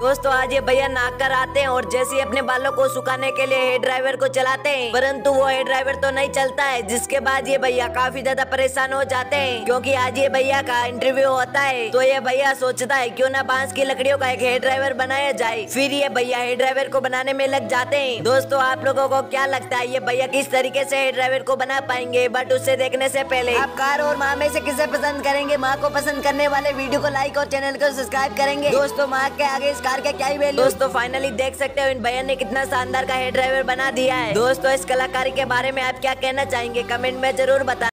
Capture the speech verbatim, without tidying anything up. दोस्तों आज ये भैया नाक कर आते हैं और जैसे ही अपने बालों को सुखाने के लिए हेयर ड्रायर को चलाते हैं, परंतु वो हेयर ड्रायर तो नहीं चलता है, जिसके बाद ये भैया काफी ज्यादा परेशान हो जाते हैं। क्योंकि आज ये भैया का इंटरव्यू होता है, तो ये भैया सोचता है क्यों ना बांस की लकड़ियों का एक हेयर ड्रायर बनाया जाए। फिर ये भैया हेयर ड्रायर को बनाने में लग जाते हैं। दोस्तों आप लोगों को क्या लगता है ये भैया किस तरीके से हेयर ड्रायर को बना पाएंगे? बट उससे देखने से पहले आप कार और माँ में से किसे पसंद करेंगे? माँ को पसंद करने वाले वीडियो को लाइक और चैनल को सब्सक्राइब करेंगे। दोस्तों माँ के आगे इस कार का क्या ही वैल्यू। दोस्तों फाइनली देख सकते हो इन भैया ने कितना शानदार का हेयर ड्रायर बना दिया है। दोस्तों इस कलाकारी के बारे में आप क्या कहना चाहेंगे कमेंट में जरूर बताएं।